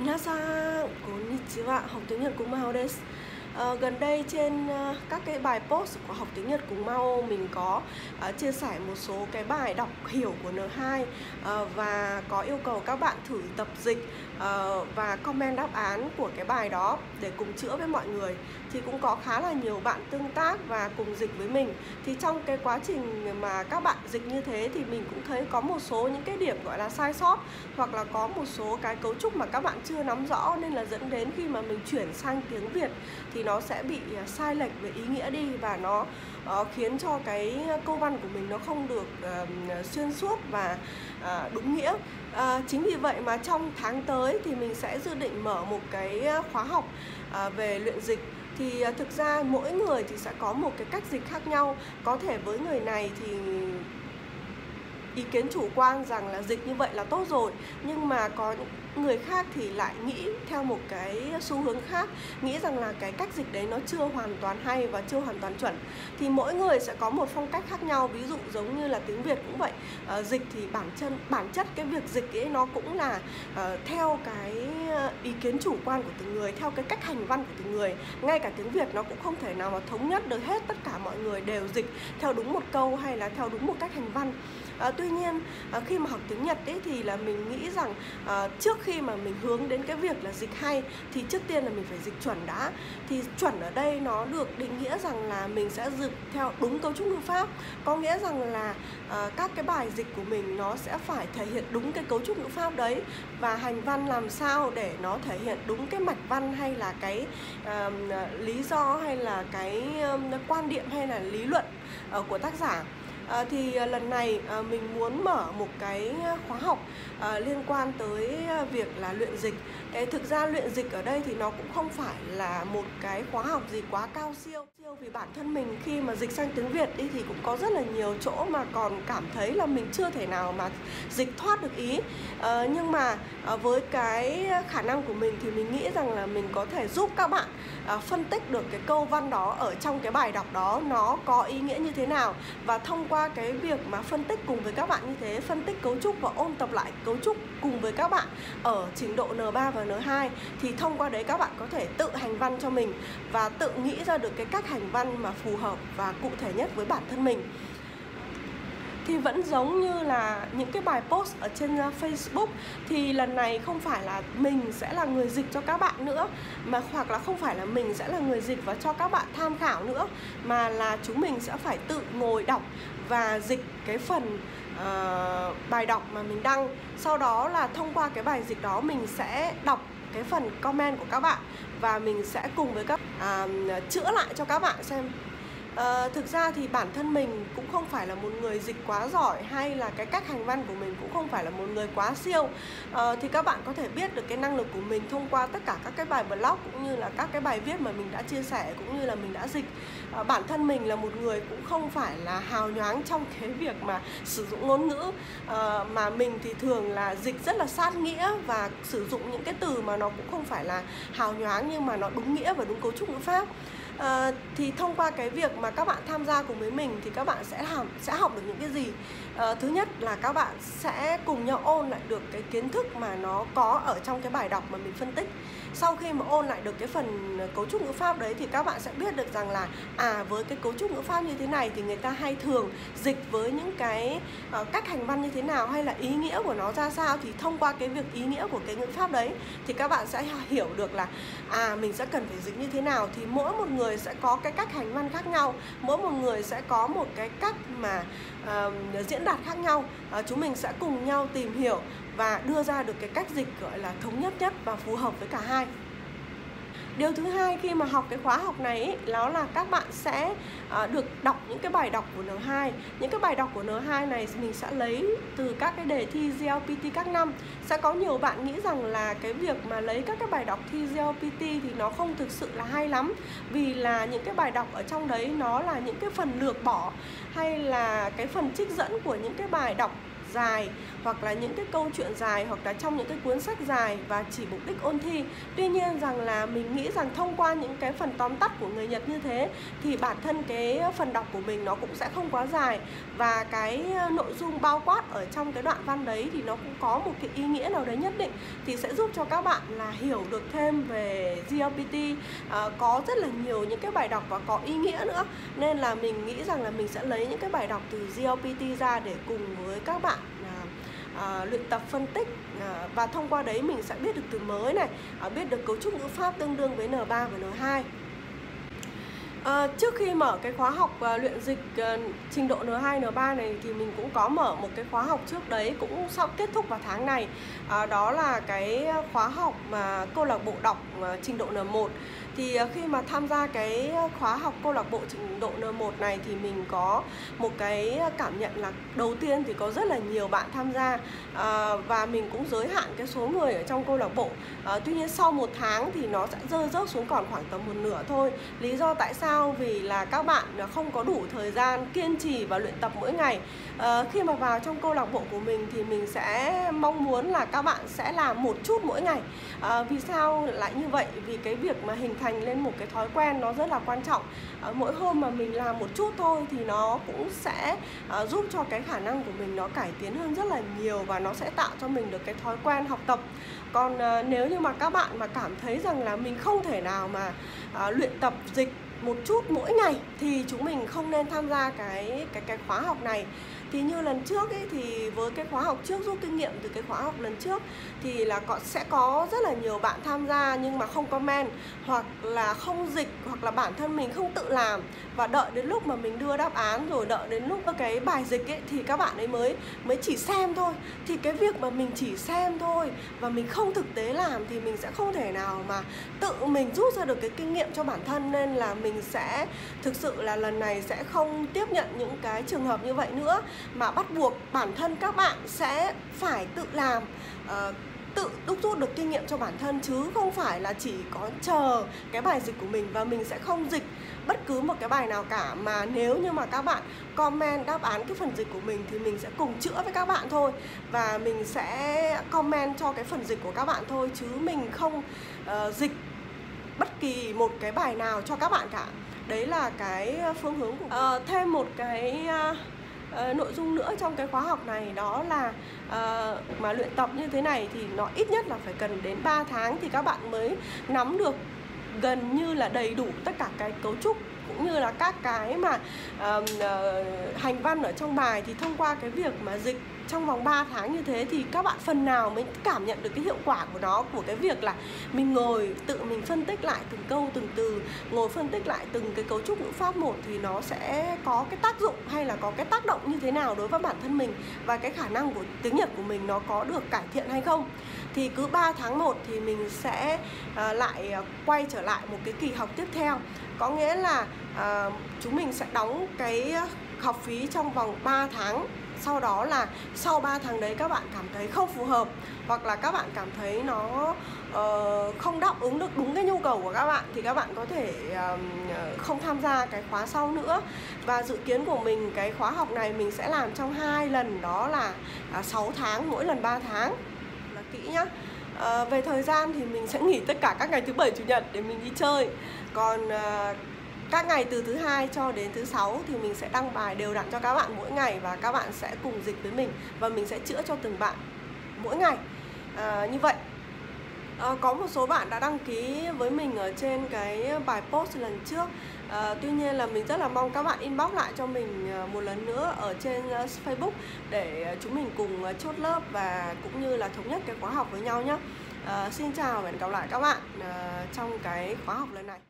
Minasan, konnichiwa, học tiếng Nhật cùng Mao đây. Gần đây trên các cái bài post của học tiếng Nhật cùng Mao, mình có chia sẻ một số cái bài đọc hiểu của N2 và có yêu cầu các bạn thử tập dịch và comment đáp án của cái bài đó để cùng chữa với mọi người. Thì cũng có khá là nhiều bạn tương tác và cùng dịch với mình. Thì trong cái quá trình mà các bạn dịch như thế thì mình cũng thấy có một số những cái điểm gọi là sai sót, hoặc là có một số cái cấu trúc mà các bạn chưa nắm rõ, nên là dẫn đến khi mà mình chuyển sang tiếng Việt thì nó sẽ bị sai lệch về ý nghĩa đi, và nó khiến cho cái câu văn của mình nó không được xuyên suốt và đúng nghĩa. Chính vì vậy mà trong tháng tới thì mình sẽ dự định mở một cái khóa học về luyện dịch. Thì thực ra mỗi người thì sẽ có một cái cách dịch khác nhau. Có thể với người này thì ý kiến chủ quan rằng là dịch như vậy là tốt rồi, nhưng mà có những người khác thì lại nghĩ theo một cái xu hướng khác, nghĩ rằng là cái cách dịch đấy nó chưa hoàn toàn hay và chưa hoàn toàn chuẩn. Thì mỗi người sẽ có một phong cách khác nhau. Ví dụ giống như là tiếng Việt cũng vậy, dịch thì bản chất cái việc dịch ấy nó cũng là theo cái ý kiến chủ quan của từng người, theo cái cách hành văn của từng người. Ngay cả tiếng Việt nó cũng không thể nào mà thống nhất được hết, tất cả mọi người đều dịch theo đúng một câu hay là theo đúng một cách hành văn. Tuy nhiên khi mà học tiếng Nhật ấy, thì là mình nghĩ rằng trước khi mà mình hướng đến cái việc là dịch hay thì trước tiên là mình phải dịch chuẩn đã. Thì chuẩn ở đây nó được định nghĩa rằng là mình sẽ dịch theo đúng cấu trúc ngữ pháp, có nghĩa rằng là các cái bài dịch của mình nó sẽ phải thể hiện đúng cái cấu trúc ngữ pháp đấy, và hành văn làm sao để nó thể hiện đúng cái mạch văn hay là cái lý do hay là cái quan điểm hay là lý luận của tác giả. Thì lần này mình muốn mở một cái khóa học liên quan tới việc là luyện dịch. Thực ra luyện dịch ở đây thì nó cũng không phải là một cái khóa học gì quá cao siêu. Vì bản thân mình khi mà dịch sang tiếng Việt đi thì cũng có rất là nhiều chỗ mà còn cảm thấy là mình chưa thể nào mà dịch thoát được ý. Nhưng mà với cái khả năng của mình thì mình nghĩ rằng là mình có thể giúp các bạn phân tích được cái câu văn đó ở trong cái bài đọc đó nó có ý nghĩa như thế nào. Và thông qua cái việc mà phân tích cùng với các bạn như thế, phân tích cấu trúc và ôn tập lại cấu trúc cùng với các bạn ở trình độ N3 và N2, thì thông qua đấy các bạn có thể tự hành văn cho mình và tự nghĩ ra được cái cách hành văn mà phù hợp và cụ thể nhất với bản thân mình. Thì vẫn giống như là những cái bài post ở trên Facebook, thì lần này không phải là mình sẽ là người dịch cho các bạn nữa, mà hoặc là không phải là mình sẽ là người dịch và cho các bạn tham khảo nữa, mà là chúng mình sẽ phải tự ngồi đọc và dịch cái phần bài đọc mà mình đăng. Sau đó là thông qua cái bài dịch đó mình sẽ đọc cái phần comment của các bạn và mình sẽ cùng với các chữa lại cho các bạn xem. Thực ra thì bản thân mình cũng không phải là một người dịch quá giỏi, hay là cái cách hành văn của mình cũng không phải là một người quá siêu. Thì các bạn có thể biết được cái năng lực của mình thông qua tất cả các cái bài blog cũng như là các cái bài viết mà mình đã chia sẻ, cũng như là mình đã dịch. Bản thân mình là một người cũng không phải là hào nhoáng trong cái việc mà sử dụng ngôn ngữ, mà mình thì thường là dịch rất là sát nghĩa và sử dụng những cái từ mà nó cũng không phải là hào nhoáng nhưng mà nó đúng nghĩa và đúng cấu trúc ngữ pháp. Thì thông qua cái việc mà các bạn tham gia cùng với mình thì các bạn sẽ học được những cái gì? Thứ nhất là các bạn sẽ cùng nhau ôn lại được cái kiến thức mà nó có ở trong cái bài đọc mà mình phân tích. Sau khi mà ôn lại được cái phần cấu trúc ngữ pháp đấy thì các bạn sẽ biết được rằng là với cái cấu trúc ngữ pháp như thế này thì người ta hay thường dịch với những cái cách hành văn như thế nào, hay là ý nghĩa của nó ra sao. Thì thông qua cái việc ý nghĩa của cái ngữ pháp đấy thì các bạn sẽ hiểu được là mình sẽ cần phải dịch như thế nào. Thì mỗi một người sẽ có cái cách hành văn khác nhau, mỗi một người sẽ có một cái cách mà diễn đạt khác nhau. Chúng mình sẽ cùng nhau tìm hiểu và đưa ra được cái cách dịch gọi là thống nhất nhất và phù hợp với cả hai. Điều thứ hai khi mà học cái khóa học này ấy, đó là các bạn sẽ được đọc những cái bài đọc của N2. Những cái bài đọc của N2 này mình sẽ lấy từ các cái đề thi JLPT các năm. Sẽ có nhiều bạn nghĩ rằng là cái việc mà lấy các cái bài đọc thi JLPT thì nó không thực sự là hay lắm, vì là những cái bài đọc ở trong đấy nó là những cái phần lược bỏ hay là cái phần trích dẫn của những cái bài đọc dài hoặc là những cái câu chuyện dài hoặc là trong những cái cuốn sách dài và chỉ mục đích ôn thi. Tuy nhiên rằng là mình nghĩ rằng thông qua những cái phần tóm tắt của người Nhật như thế thì bản thân cái phần đọc của mình nó cũng sẽ không quá dài, và cái nội dung bao quát ở trong cái đoạn văn đấy thì nó cũng có một cái ý nghĩa nào đấy nhất định, thì sẽ giúp cho các bạn là hiểu được thêm về JLPT. Có rất là nhiều những cái bài đọc và có ý nghĩa nữa, nên là mình nghĩ rằng là mình sẽ lấy những cái bài đọc từ JLPT ra để cùng với các bạn luyện tập phân tích, và thông qua đấy mình sẽ biết được từ mới này, biết được cấu trúc ngữ pháp tương đương với N3 và N2. Trước khi mở cái khóa học luyện dịch trình độ N2, N3 này thì mình cũng có mở một cái khóa học trước đấy, cũng sắp kết thúc vào tháng này. Đó là cái khóa học mà câu lạc bộ đọc trình độ N1. Thì khi mà tham gia cái khóa học câu lạc bộ trình độ N1 này thì mình có một cái cảm nhận là đầu tiên thì có rất là nhiều bạn tham gia, và mình cũng giới hạn cái số người ở trong câu lạc bộ. Tuy nhiên sau một tháng thì nó sẽ rơi rớt xuống còn khoảng tầm một nửa thôi. Lý do tại sao? Vì là các bạn không có đủ thời gian kiên trì và luyện tập mỗi ngày. Khi mà vào trong câu lạc bộ của mình thì mình sẽ mong muốn là các bạn sẽ làm một chút mỗi ngày. Vì sao lại như vậy? Vì cái việc mà hình thành lên một cái thói quen nó rất là quan trọng. Mỗi hôm mà mình làm một chút thôi thì nó cũng sẽ giúp cho cái khả năng của mình nó cải tiến hơn rất là nhiều, và nó sẽ tạo cho mình được cái thói quen học tập. Còn nếu như mà các bạn mà cảm thấy rằng là mình không thể nào mà luyện tập dịch một chút mỗi ngày thì chúng mình không nên tham gia cái khóa học này. Thì như lần trước ấy, thì với cái khóa học trước, rút kinh nghiệm từ cái khóa học lần trước thì là sẽ có rất là nhiều bạn tham gia nhưng mà không comment hoặc là không dịch, hoặc là bản thân mình không tự làm, và đợi đến lúc mà mình đưa đáp án rồi, đợi đến lúc cái bài dịch ấy, thì các bạn ấy mới chỉ xem thôi. Thì cái việc mà mình chỉ xem thôi và mình không thực tế làm thì mình sẽ không thể nào mà tự mình rút ra được cái kinh nghiệm cho bản thân, nên là mình sẽ thực sự là lần này sẽ không tiếp nhận những cái trường hợp như vậy nữa, mà bắt buộc bản thân các bạn sẽ phải tự làm, tự đúc rút được kinh nghiệm cho bản thân, chứ không phải là chỉ có chờ cái bài dịch của mình. Và mình sẽ không dịch bất cứ một cái bài nào cả, mà nếu như mà các bạn comment đáp án cái phần dịch của mình thì mình sẽ cùng chữa với các bạn thôi, và mình sẽ comment cho cái phần dịch của các bạn thôi, chứ mình không dịch bất kỳ một cái bài nào cho các bạn cả. Đấy là cái phương hướng của mình. Thêm một cái nội dung nữa trong cái khóa học này, đó là mà luyện tập như thế này thì nó ít nhất là phải cần đến 3 tháng thì các bạn mới nắm được gần như là đầy đủ tất cả cái cấu trúc cũng như là các cái mà hành văn ở trong bài. Thì thông qua cái việc mà dịch trong vòng 3 tháng như thế thì các bạn phần nào mới cảm nhận được cái hiệu quả của nó, của cái việc là mình ngồi tự mình phân tích lại từng câu từng từ, ngồi phân tích lại từng cái cấu trúc ngữ pháp một, thì nó sẽ có cái tác dụng hay là có cái tác động như thế nào đối với bản thân mình, và cái khả năng của tiếng Nhật của mình nó có được cải thiện hay không. Thì cứ 3 tháng 1 thì mình sẽ lại quay trở lại một cái kỳ học tiếp theo. Có nghĩa là chúng mình sẽ đóng cái học phí trong vòng 3 tháng. Sau đó là sau 3 tháng đấy các bạn cảm thấy không phù hợp, hoặc là các bạn cảm thấy nó không đáp ứng được đúng cái nhu cầu của các bạn, thì các bạn có thể không tham gia cái khóa sau nữa. Và dự kiến của mình cái khóa học này mình sẽ làm trong 2 lần, đó là 6 tháng, mỗi lần 3 tháng là kỹ nhá. Về thời gian thì mình sẽ nghỉ tất cả các ngày thứ Bảy, Chủ nhật để mình đi chơi. Còn các ngày từ thứ Hai cho đến thứ Sáu thì mình sẽ đăng bài đều đặn cho các bạn mỗi ngày, và các bạn sẽ cùng dịch với mình, và mình sẽ chữa cho từng bạn mỗi ngày. Như vậy có một số bạn đã đăng ký với mình ở trên cái bài post lần trước. Tuy nhiên là mình rất là mong các bạn inbox lại cho mình một lần nữa ở trên Facebook để chúng mình cùng chốt lớp và cũng như là thống nhất cái khóa học với nhau nhé. Xin chào và hẹn gặp lại các bạn trong cái khóa học lần này.